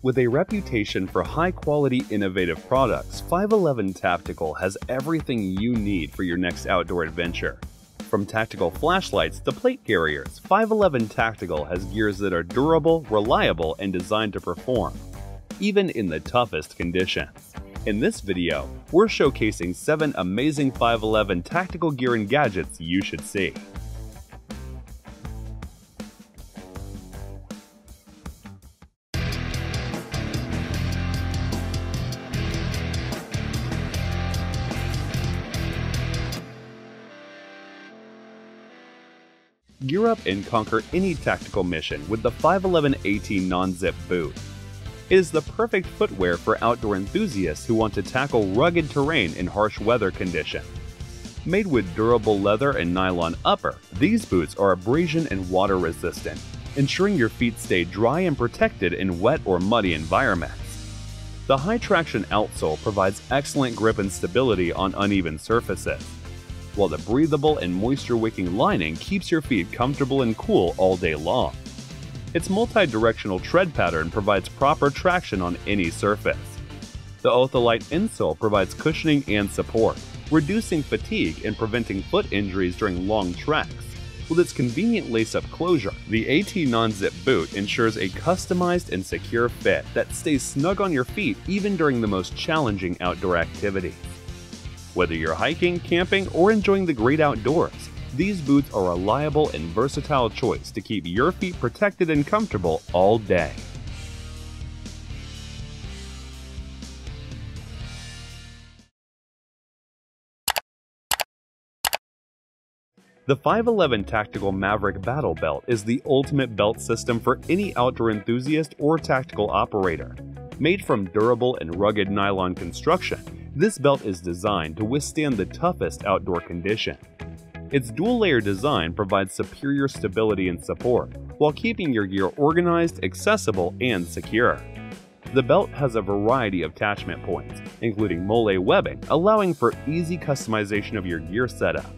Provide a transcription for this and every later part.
With a reputation for high-quality, innovative products, 5.11 Tactical has everything you need for your next outdoor adventure. From tactical flashlights to plate carriers, 5.11 Tactical has gears that are durable, reliable, and designed to perform, even in the toughest conditions. In this video, we're showcasing 7 amazing 5.11 Tactical gear and gadgets you should see. Gear up and conquer any tactical mission with the 5.11 A/T non-zip boot. It is the perfect footwear for outdoor enthusiasts who want to tackle rugged terrain in harsh weather conditions. Made with durable leather and nylon upper, these boots are abrasion and water resistant, ensuring your feet stay dry and protected in wet or muddy environments. The high traction outsole provides excellent grip and stability on uneven surfaces, while the breathable and moisture-wicking lining keeps your feet comfortable and cool all day long. Its multi-directional tread pattern provides proper traction on any surface. The Ortholite insole provides cushioning and support, reducing fatigue and preventing foot injuries during long treks. With its convenient lace-up closure, the A/T non-zip boot ensures a customized and secure fit that stays snug on your feet even during the most challenging outdoor activities. Whether you're hiking, camping, or enjoying the great outdoors, these boots are a reliable and versatile choice to keep your feet protected and comfortable all day. The 5.11 Tactical Maverick Battle Belt is the ultimate belt system for any outdoor enthusiast or tactical operator. Made from durable and rugged nylon construction, this belt is designed to withstand the toughest outdoor conditions. Its dual-layer design provides superior stability and support, while keeping your gear organized, accessible, and secure. The belt has a variety of attachment points, including MOLLE webbing, allowing for easy customization of your gear setup.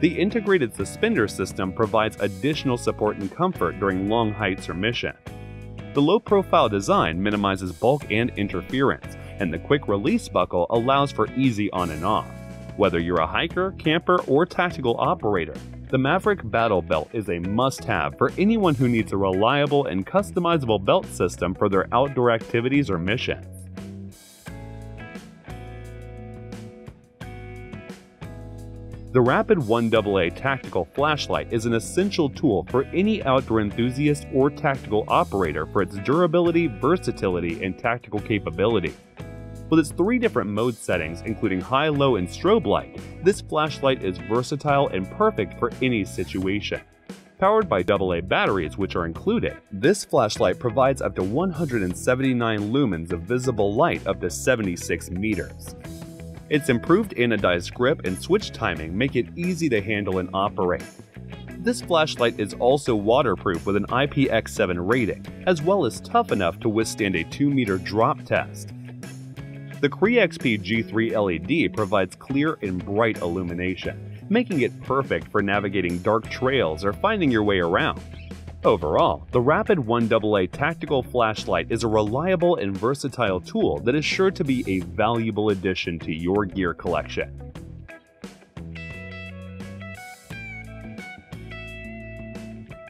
The integrated suspender system provides additional support and comfort during long hikes or missions. The low-profile design minimizes bulk and interference, and the quick-release buckle allows for easy on and off. Whether you're a hiker, camper, or tactical operator, the Maverick Battle Belt is a must-have for anyone who needs a reliable and customizable belt system for their outdoor activities or missions. The Rapid 1AA Tactical Flashlight is an essential tool for any outdoor enthusiast or tactical operator for its durability, versatility, and tactical capability. With its 3 different mode settings, including high, low, and strobe light, this flashlight is versatile and perfect for any situation. Powered by AA batteries, which are included, this flashlight provides up to 179 lumens of visible light up to 76 meters. Its improved anodized grip and switch timing make it easy to handle and operate. This flashlight is also waterproof with an IPX7 rating, as well as tough enough to withstand a 2-meter drop test. The Cree XP G3 LED provides clear and bright illumination, making it perfect for navigating dark trails or finding your way around. Overall, the Rapid 1AA Tactical Flashlight is a reliable and versatile tool that is sure to be a valuable addition to your gear collection.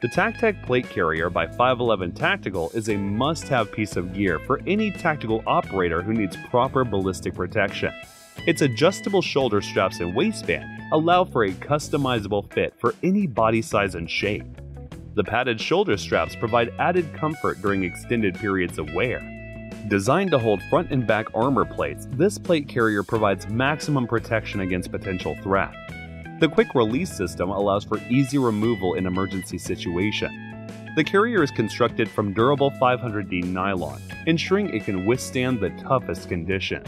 The Tactec Plate Carrier by 5.11 Tactical is a must-have piece of gear for any tactical operator who needs proper ballistic protection. Its adjustable shoulder straps and waistband allow for a customizable fit for any body size and shape. The padded shoulder straps provide added comfort during extended periods of wear. Designed to hold front and back armor plates, this plate carrier provides maximum protection against potential threat. The quick release system allows for easy removal in emergency situations. The carrier is constructed from durable 500D nylon, ensuring it can withstand the toughest conditions.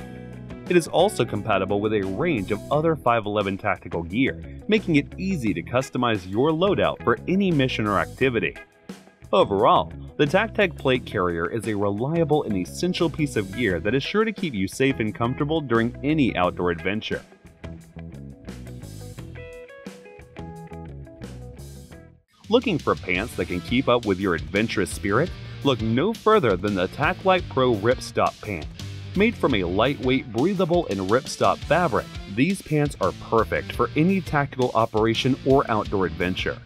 It is also compatible with a range of other 5.11 Tactical gear, making it easy to customize your loadout for any mission or activity. Overall, the Tactec Plate Carrier is a reliable and essential piece of gear that is sure to keep you safe and comfortable during any outdoor adventure. Looking for pants that can keep up with your adventurous spirit? look no further than the Taclite Pro Ripstop Pant. Made from a lightweight, breathable, and ripstop fabric, these pants are perfect for any tactical operation or outdoor adventure.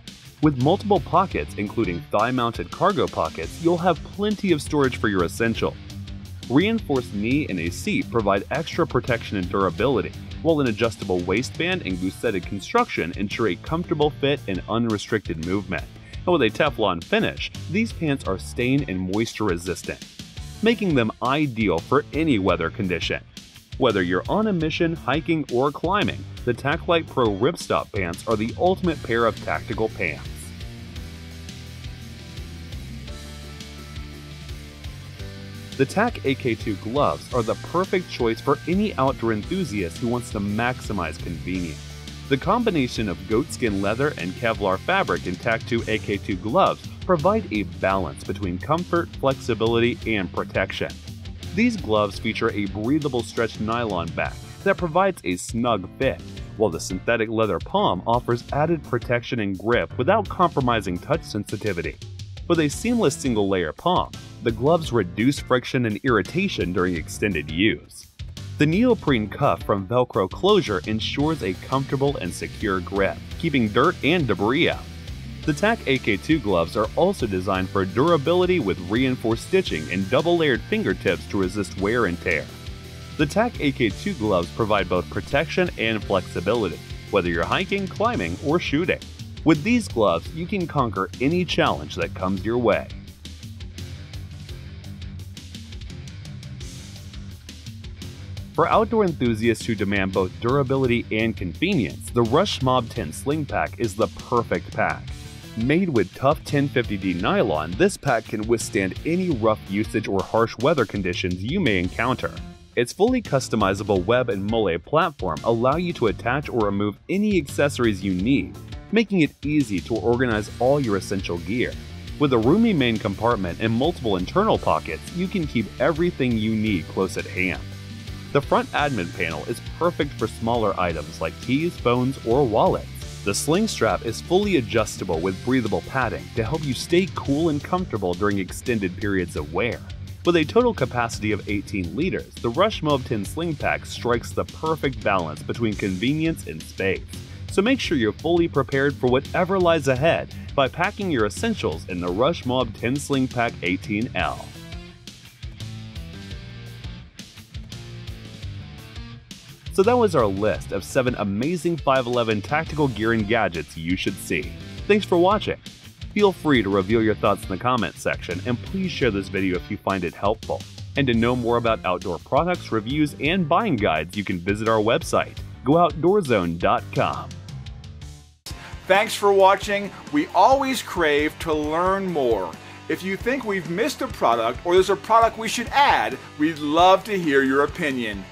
With multiple pockets, including thigh-mounted cargo pockets, you'll have plenty of storage for your essential. Reinforced knee and a seat provide extra protection and durability, while an adjustable waistband and gusseted construction ensure a comfortable fit and unrestricted movement. And with a Teflon finish, these pants are stain and moisture resistant, making them ideal for any weather condition. Whether you're on a mission, hiking, or climbing, the Taclite Pro Ripstop Pants are the ultimate pair of tactical pants. The Tac AK2 Gloves are the perfect choice for any outdoor enthusiast who wants to maximize convenience. The combination of goatskin leather and Kevlar fabric in Tac AK2 Gloves provide a balance between comfort, flexibility, and protection. These gloves feature a breathable stretched nylon back that provides a snug fit, while the synthetic leather palm offers added protection and grip without compromising touch sensitivity. With a seamless single-layer palm, the gloves reduce friction and irritation during extended use. The neoprene cuff from Velcro closure ensures a comfortable and secure grip, keeping dirt and debris out. The Tac AK2 gloves are also designed for durability with reinforced stitching and double-layered fingertips to resist wear and tear. The Tac AK2 gloves provide both protection and flexibility, whether you're hiking, climbing, or shooting. With these gloves, you can conquer any challenge that comes your way. For outdoor enthusiasts who demand both durability and convenience, the RUSH MOAB 10 SLING PACK is the perfect pack. Made with tough 1050D nylon, this pack can withstand any rough usage or harsh weather conditions you may encounter. Its fully customizable web and MOLLE platform allow you to attach or remove any accessories you need, making it easy to organize all your essential gear. With a roomy main compartment and multiple internal pockets, you can keep everything you need close at hand. The front admin panel is perfect for smaller items like keys, phones, or wallets. The sling strap is fully adjustable with breathable padding to help you stay cool and comfortable during extended periods of wear. With a total capacity of 18 liters, the RUSH MOAB 10 Sling Pack strikes the perfect balance between convenience and space. So make sure you're fully prepared for whatever lies ahead by packing your essentials in the RUSH MOAB 10 Sling Pack 18L. So that was our list of 7 amazing 5.11 tactical gear and gadgets you should see. Thanks for watching. Feel free to reveal your thoughts in the comments section, and please share this video if you find it helpful. And to know more about outdoor products, reviews, and buying guides, you can visit our website, GoOutdoorZone.com. Thanks for watching. We always crave to learn more. If you think we've missed a product or there's a product we should add, we'd love to hear your opinion.